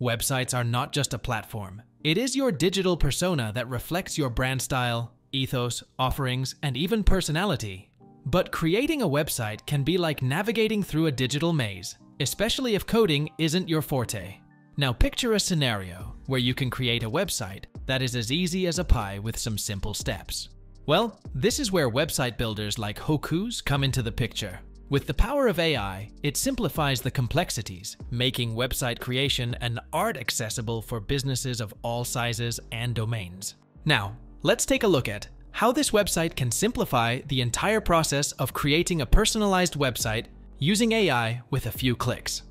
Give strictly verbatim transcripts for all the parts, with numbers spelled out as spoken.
Websites are not just a platform. It is your digital persona that reflects your brand style, ethos, offerings, and even personality. But creating a website can be like navigating through a digital maze, especially if coding isn't your forte. Now picture a scenario where you can create a website that is as easy as a pie with some simple steps. Well, this is where website builders like Hocoos come into the picture. With the power of A I, it simplifies the complexities, making website creation an art accessible for businesses of all sizes and domains. Now, let's take a look at how this website can simplify the entire process of creating a personalized website using A I with a few clicks.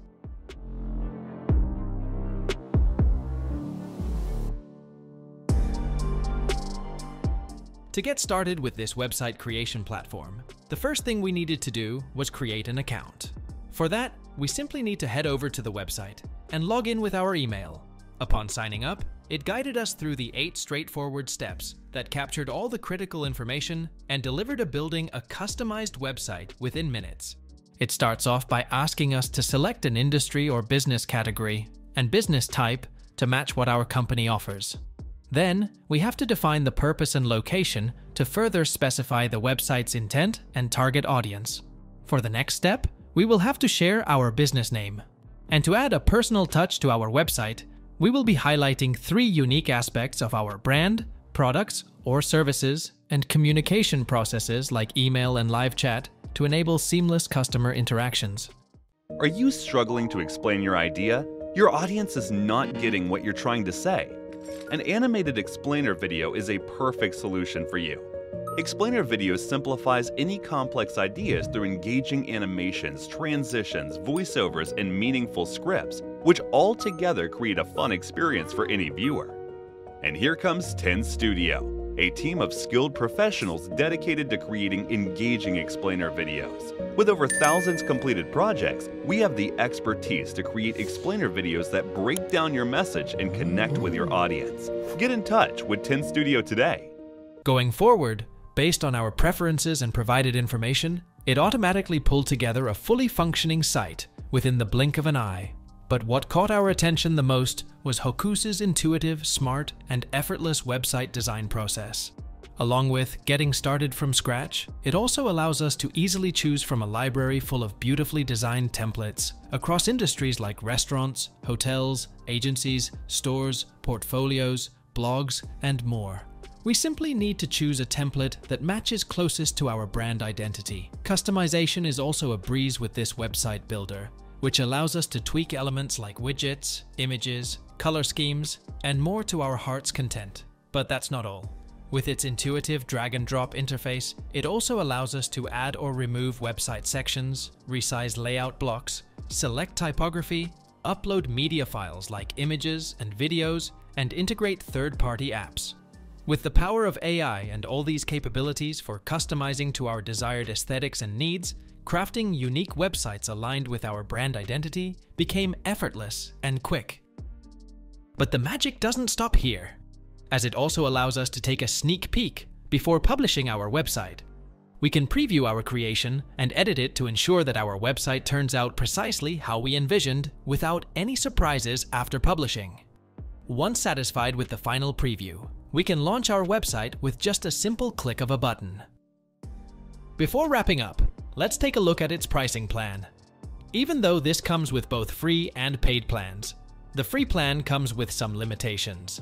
To get started with this website creation platform, the first thing we needed to do was create an account. For that, we simply need to head over to the website and log in with our email. Upon signing up, it guided us through the eight straightforward steps that captured all the critical information and delivered a building a customized website within minutes. It starts off by asking us to select an industry or business category and business type to match what our company offers. Then, we have to define the purpose and location to further specify the website's intent and target audience. For the next step, we will have to share our business name. And to add a personal touch to our website, we will be highlighting three unique aspects of our brand, products, or services, and communication processes like email and live chat to enable seamless customer interactions. Are you struggling to explain your idea? Your audience is not getting what you're trying to say. An animated explainer video is a perfect solution for you. Explainer video simplifies any complex ideas through engaging animations, transitions, voiceovers, and meaningful scripts, which all together create a fun experience for any viewer. And here comes ten Studio, a team of skilled professionals dedicated to creating engaging explainer videos. With over thousands completed projects, we have the expertise to create explainer videos that break down your message and connect with your audience. Get in touch with ten Studio today. Going forward, based on our preferences and provided information, it automatically pulled together a fully functioning site within the blink of an eye. But what caught our attention the most was Hocoos' intuitive, smart, and effortless website design process. Along with getting started from scratch, it also allows us to easily choose from a library full of beautifully designed templates across industries like restaurants, hotels, agencies, stores, portfolios, blogs, and more. We simply need to choose a template that matches closest to our brand identity. Customization is also a breeze with this website builder, which allows us to tweak elements like widgets, images, color schemes, and more to our heart's content. But that's not all. With its intuitive drag-and-drop interface, it also allows us to add or remove website sections, resize layout blocks, select typography, upload media files like images and videos, and integrate third-party apps. With the power of A I and all these capabilities for customizing to our desired aesthetics and needs, crafting unique websites aligned with our brand identity became effortless and quick. But the magic doesn't stop here, as it also allows us to take a sneak peek before publishing our website. We can preview our creation and edit it to ensure that our website turns out precisely how we envisioned without any surprises after publishing. Once satisfied with the final preview, we can launch our website with just a simple click of a button. Before wrapping up, let's take a look at its pricing plan. Even though this comes with both free and paid plans, the free plan comes with some limitations.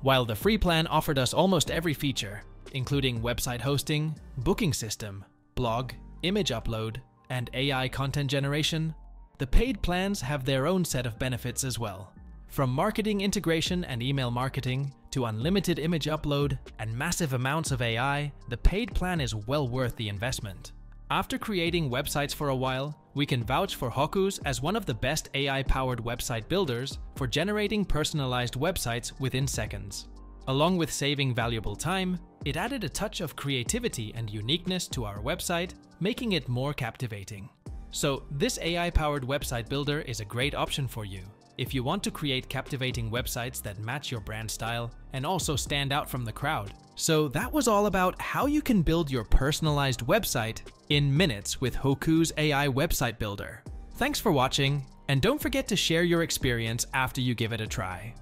While the free plan offered us almost every feature, including website hosting, booking system, blog, image upload, and A I content generation, the paid plans have their own set of benefits as well. From marketing integration and email marketing to unlimited image upload and massive amounts of A I, the paid plan is well worth the investment. After creating websites for a while, we can vouch for Hocoos as one of the best A I-powered website builders for generating personalized websites within seconds. Along with saving valuable time, it added a touch of creativity and uniqueness to our website, making it more captivating. So, this A I-powered website builder is a great option for you if you want to create captivating websites that match your brand style and also stand out from the crowd. So that was all about how you can build your personalized website in minutes with Hocoos A I Website Builder. Thanks for watching, And don't forget to share your experience after you give it a try.